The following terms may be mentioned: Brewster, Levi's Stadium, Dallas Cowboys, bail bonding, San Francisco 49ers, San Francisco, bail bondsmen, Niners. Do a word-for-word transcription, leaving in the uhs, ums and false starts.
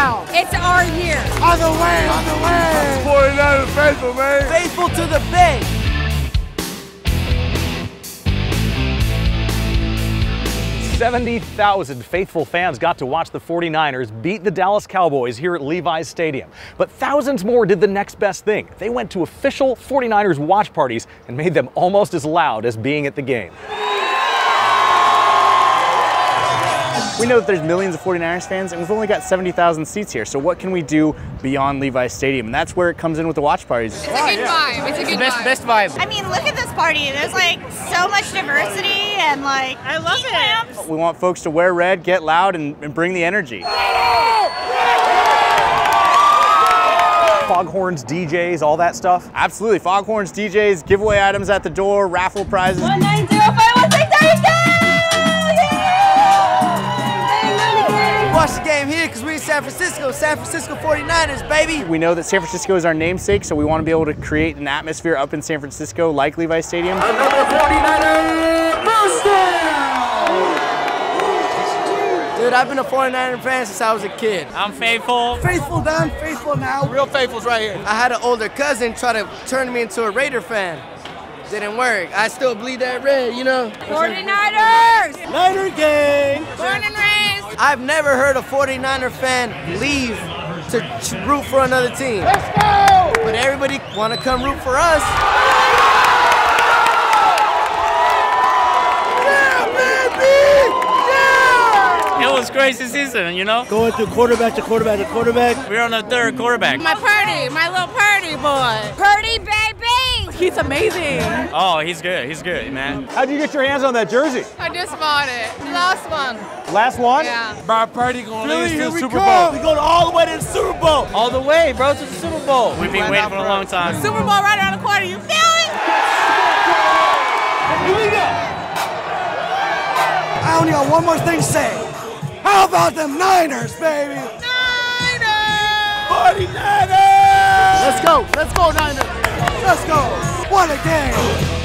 now. It's our year. On the way, on the way. forty-niners faithful, man. Faithful to the bay. seventy thousand faithful fans got to watch the forty-niners beat the Dallas Cowboys here at Levi's Stadium. But thousands more did the next best thing. They went to official forty-niners watch parties and made them almost as loud as being at the game. We know that there's millions of forty-niners fans, and we've only got seventy thousand seats here, so what can we do beyond Levi's Stadium? And that's where it comes in with the watch parties. It's a good vibe. It's a good vibe. Best vibe. I mean, look at this party. There's, like, so much diversity and, like, I love it. We want folks to wear red, get loud, and, and bring the energy. Foghorns, D Js, all that stuff? Absolutely. Foghorns, D Js, giveaway items at the door, raffle prizes. one nine zero five one six nine nine! Watch the game here because we're in San Francisco, San Francisco forty-niners, baby. We know that San Francisco is our namesake, so we want to be able to create an atmosphere up in San Francisco like Levi's Stadium. Another forty-niner, Brewster! Dude, I've been a forty-niner fan since I was a kid. I'm faithful. Faithful done, faithful now. Real faithful's right here. I had an older cousin try to turn me into a Raider fan. Didn't work. I still bleed that red, you know? forty-niners! Niner gang! Born and raised! I've never heard a forty-niner fan leave to root for another team. Let's go! But everybody want to come root for us. Yeah, baby! Yeah! It was crazy season, you know? Going to quarterback to quarterback to quarterback. We're on the third quarterback. My party, my little party boy. Party baby! He's amazing. Oh, he's good. He's good, man. How'd you get your hands on that jersey? I just bought it. Last one. Last one? Yeah. Our party going really, to the Super Bowl. Go. We're going all the way to the Super Bowl. All the way, bro, to the Super Bowl. We've been waiting for a long time. Super Bowl right around the corner. You feel it? Here we go. I only got one more thing to say. How about them Niners, baby? Niners! Party Niners! Let's go. Let's go, Niners. Let's go! What a game!